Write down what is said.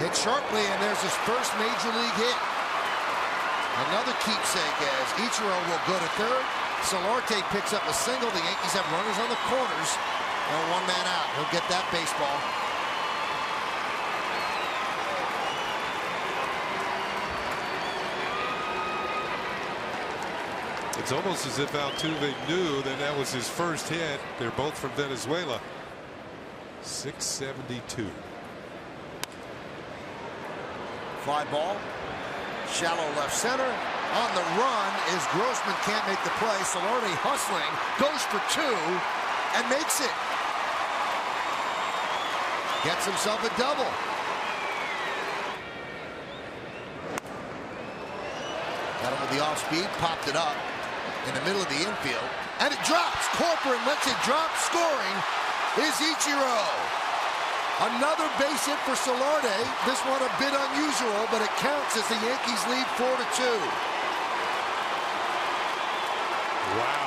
Hit sharply, and there's his first major league hit. Another keepsake as Ichiro will go to third. Solarte picks up a single. The Yankees have runners on the corners and one man out. He'll get that baseball. It's almost as if Altuve knew that that was his first hit. They're both from Venezuela. 672. Fly ball. Shallow left center. On the run is Grossman. Can't make the play. Solarte hustling. Goes for two and makes it. Gets himself a double. Got him with the off speed. Popped it up in the middle of the infield, and it drops. Corcoran lets it drop. Scoring is Ichiro. Another base hit for Solarte. This one a bit unusual, but it counts as the Yankees lead 4-2. Wow.